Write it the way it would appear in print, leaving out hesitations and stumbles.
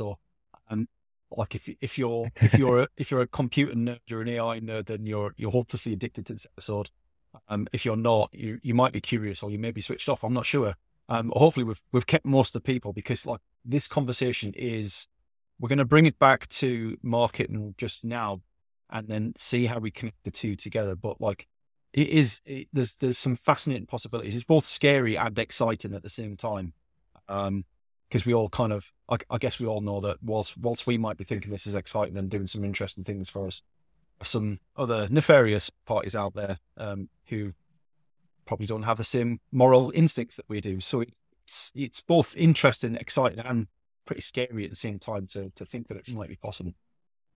else, or like if you're a computer nerd or an AI nerd, then you're hopelessly addicted to this episode. If you're not, you might be curious, or you may be switched off. I'm not sure. Hopefully we've kept most of the people, because like this conversation is, we're going to bring it back to market and just now, and then see how we connect the two together. But like it is, there's some fascinating possibilities. It's both scary and exciting at the same time. Because we all kind of, I guess we all know that whilst we might be thinking this is exciting and doing some interesting things for us, some other nefarious parties out there who probably don't have the same moral instincts that we do. So it's both interesting, exciting, and pretty scary at the same time to think that it might be possible.